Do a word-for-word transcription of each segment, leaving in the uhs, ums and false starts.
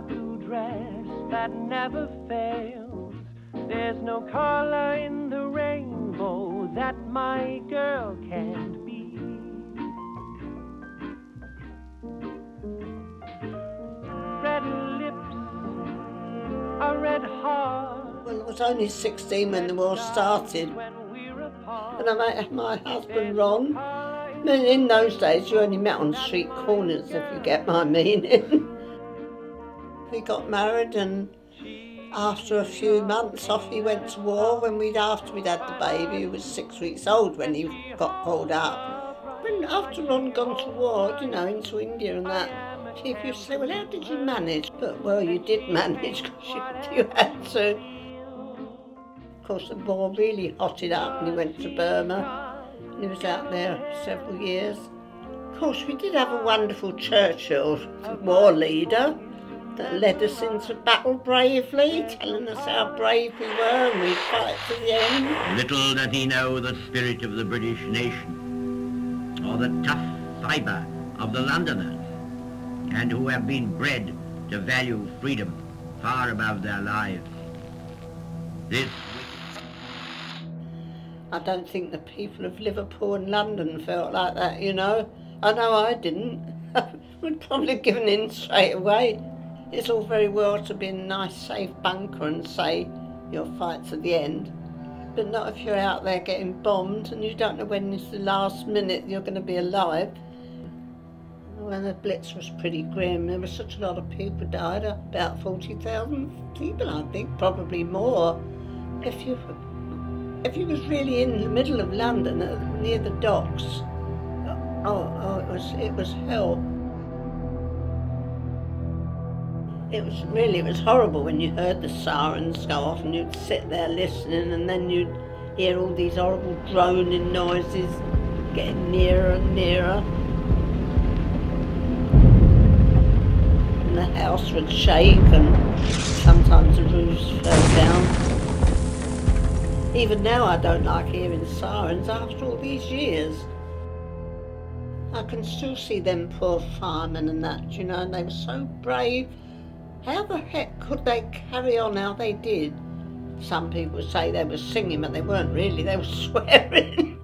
my blue dress that never fails. There's no color in the rainbow that my girl can't be. Red lips, a red heart. Well, I was only sixteen when the war started, and I might have my husband wrong. In those days you only met on street corners, if you get my meaning. We got married, and after a few months off he went to war. When we'd after we'd had the baby, he was six weeks old when he got called up. When after Ron gone to war, you know, into India and that, people used to say, well, how did you manage? But well, you did manage, because you, you had to. Of course the war really hotted up and he went to Burma. He was out there several years. Of course, we did have a wonderful Churchill war leader that led us into battle bravely, telling us how brave we were and we'd fight to the end. Little does he know the spirit of the British nation, or the tough fibre of the Londoners, and who have been bred to value freedom far above their lives. This I don't think the people of Liverpool and London felt like that, you know. I know I didn't. I would probably have given in straight away. It's all very well to be in a nice, safe bunker and say you'll fight to the end, but not if you're out there getting bombed and you don't know when is the last minute you're going to be alive. Well, the Blitz was pretty grim. There was such a lot of people died, about forty thousand people, I think, probably more. If you... If you was really in the middle of London, near the docks, oh, oh, it was it was hell. It was really, it was horrible when you heard the sirens go off and you'd sit there listening, and then you'd hear all these horrible droning noises getting nearer and nearer. And the house would shake, and sometimes the roofs fell down. Even now I don't like hearing sirens after all these years. I can still see them poor firemen and that, you know, and they were so brave. How the heck could they carry on how they did? Some people say they were singing, but they weren't really, they were swearing.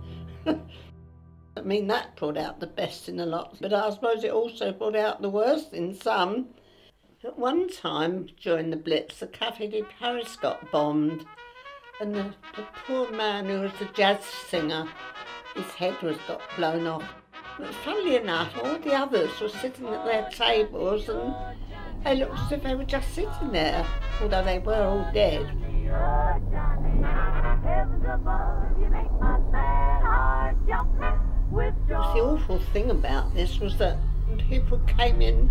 I mean, that brought out the best in a lot, but I suppose it also brought out the worst in some. At one time during the Blitz, the Cafe de Paris got bombed. And the, the poor man who was the jazz singer, his head was got blown off. But funnily enough, all the others were sitting at their tables and they looked as if they were just sitting there, although they were all dead. The awful thing about this was that people came in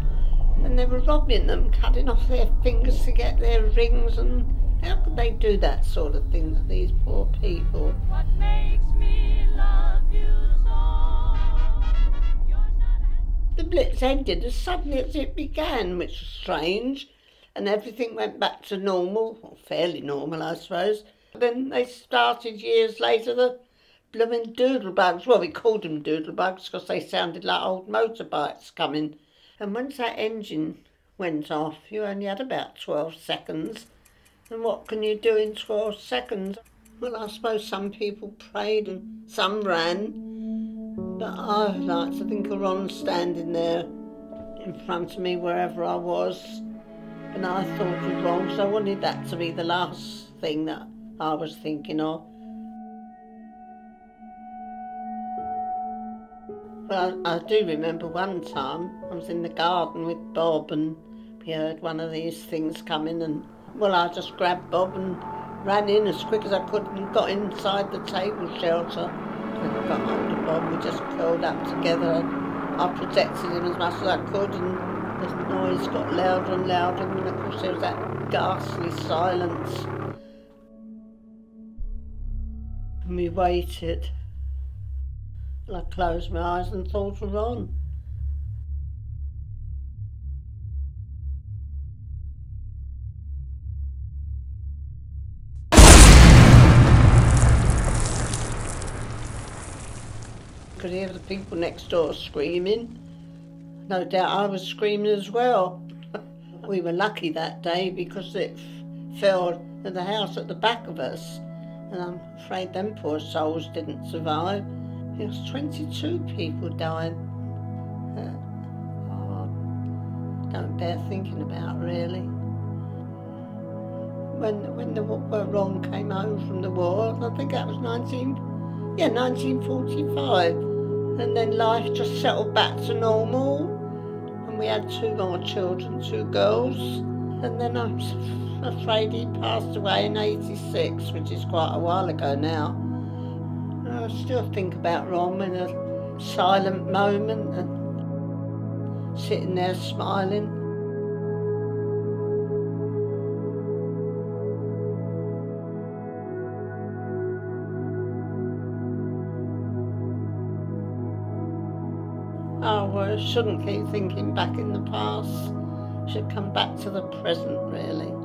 and they were robbing them, cutting off their fingers to get their rings, and how could they do that sort of thing to these poor people? What makes me love you so? You're not the Blitz ended as suddenly as it began, which was strange, and everything went back to normal, or fairly normal, I suppose. Then they started years later the blooming Doodlebugs. Well, we called them Doodlebugs because they sounded like old motorbikes coming. And once that engine went off, you only had about twelve seconds. And what can you do in twelve seconds? Well, I suppose some people prayed and some ran, but I like to think of Ron standing there in front of me wherever I was, and I thought it was wrong, so I wanted that to be the last thing that I was thinking of. Well, I, I do remember one time I was in the garden with Bob and we heard one of these things coming, and well, I just grabbed Bob and ran in as quick as I could and got inside the table shelter. And I got hold of Bob, we just curled up together. I protected him as much as I could, and the noise got louder and louder, and of course there was that ghastly silence. And we waited. And I closed my eyes and thought of Ron. I could hear the people next door screaming. No doubt I was screaming as well. We were lucky that day because it fell to the house at the back of us, and I'm afraid them poor souls didn't survive. There was twenty-two people dying. Uh, oh, don't bear thinking about, really. When when the wrong came home from the war, I think that was nineteen, yeah, nineteen forty-five, and then life just settled back to normal. And we had two more children, two girls, and then I'm afraid he passed away in eighty-six, which is quite a while ago now. And I still think about Rom in a silent moment and sitting there smiling. Oh, well, I shouldn't keep thinking back in the past. I should come back to the present, really.